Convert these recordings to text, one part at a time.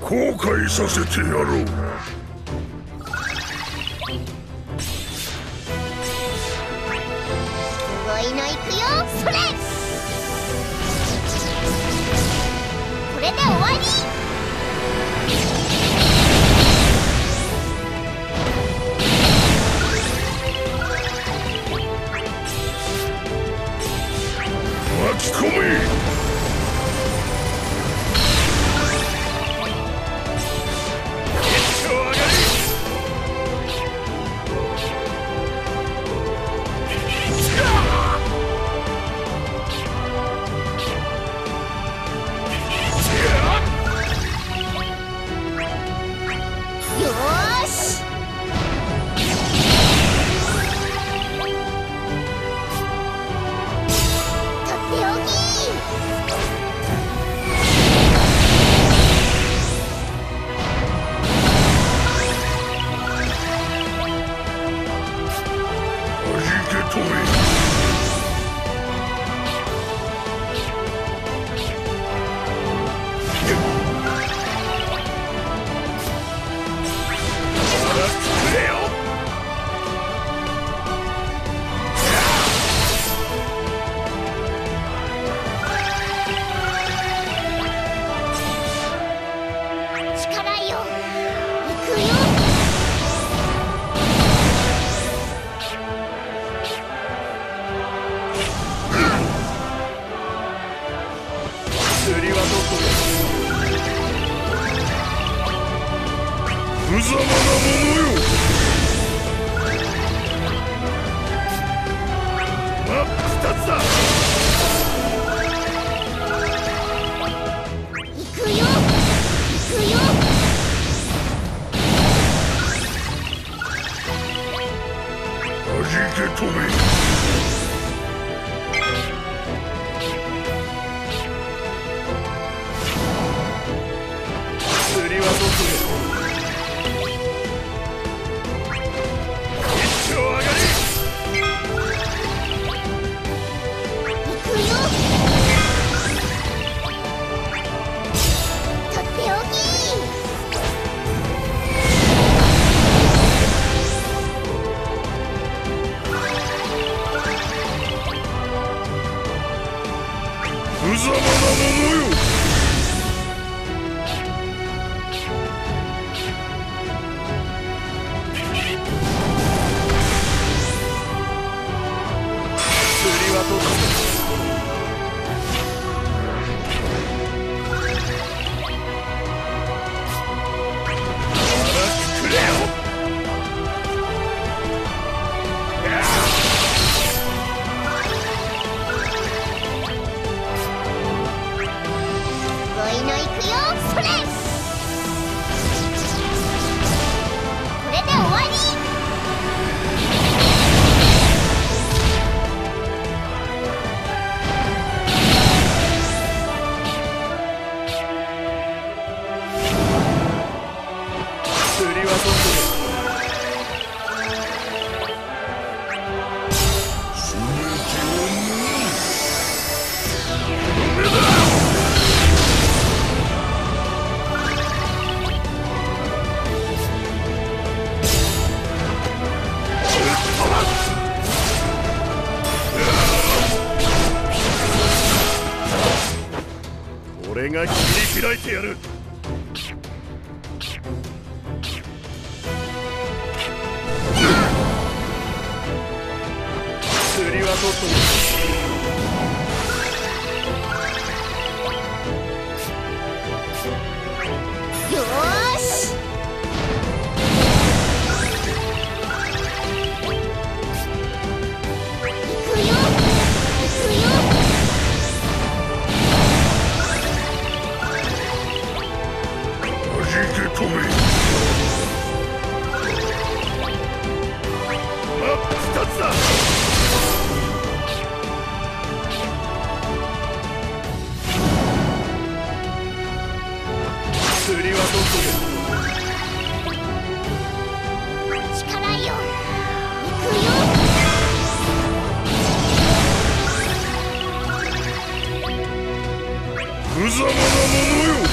後悔させてやろう。すごいのいくよ、それ。これで終わり。 巻き込め。よし。 開いてやる。釣りは取ったよし。 無様なものよ。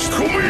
き込め！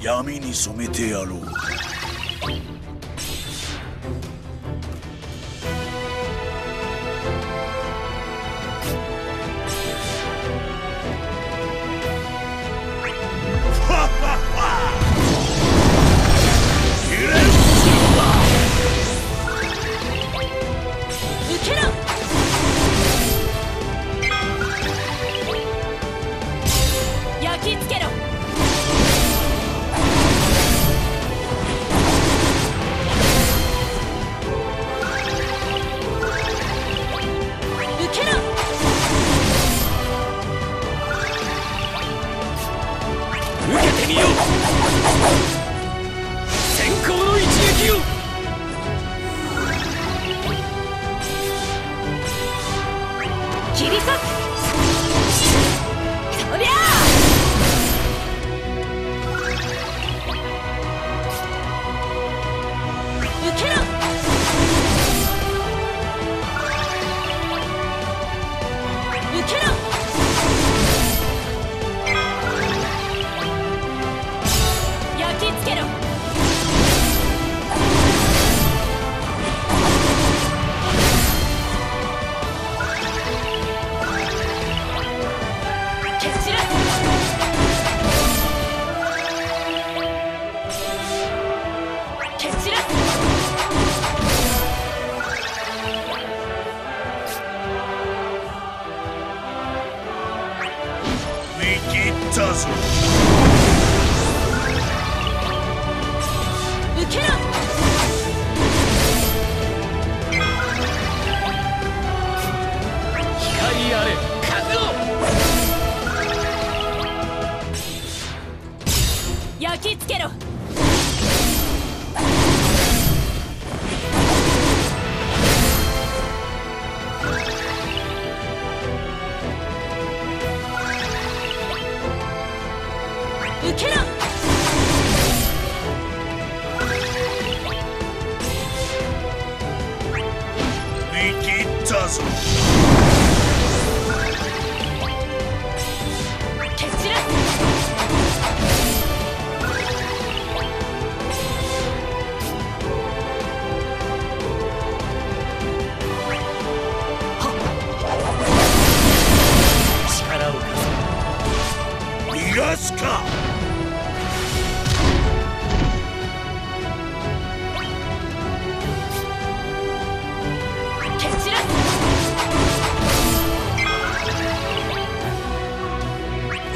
闇に染めてやろう。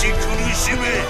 苦しめ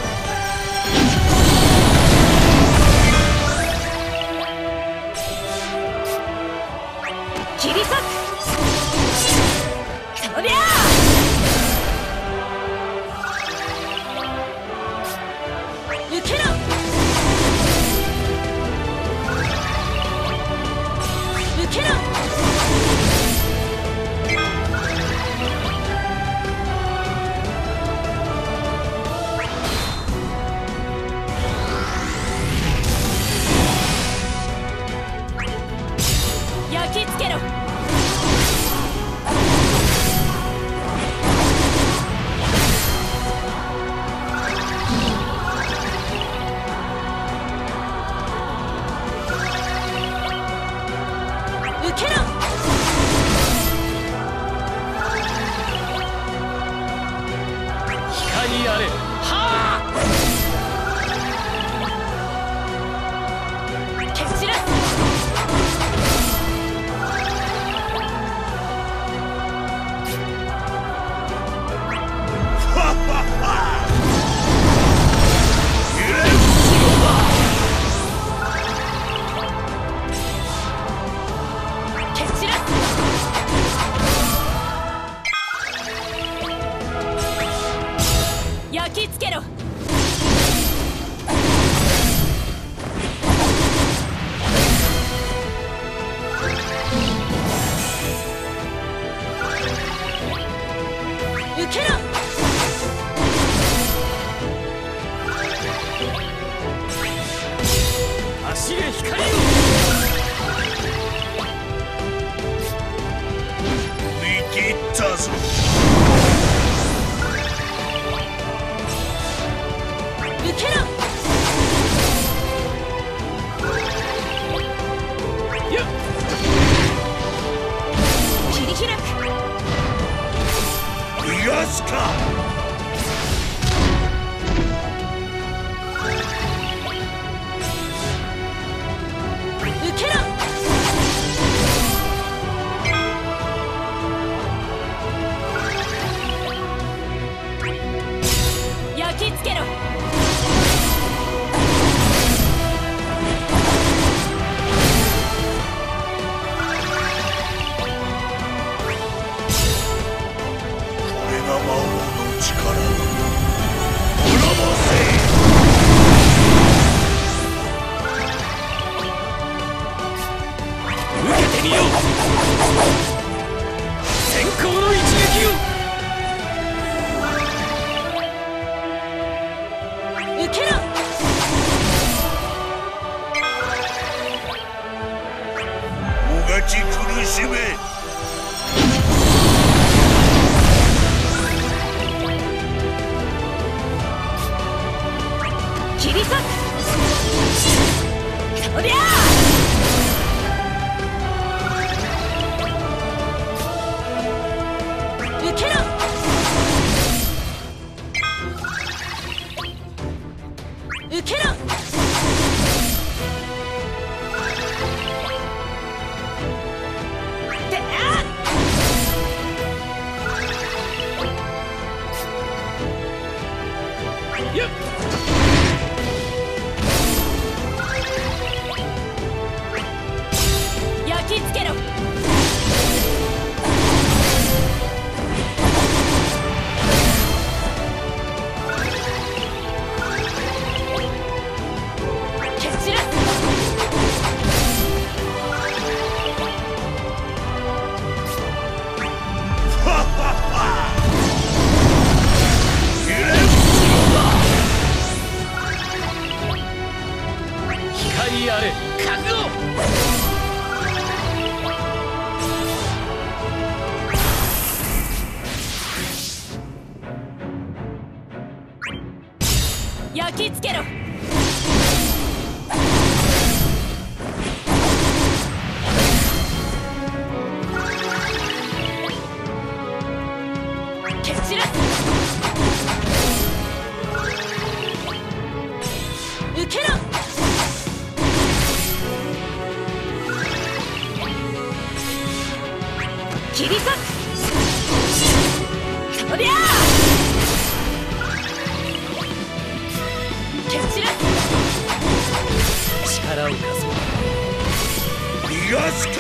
おりゃあ受けろ。受けろ。であっよっ気つけろ。光あれ覚悟。焼きつけろ。蹴散らす。受けろ。切り裂く。おりゃあ力を貸そう。逃がすか。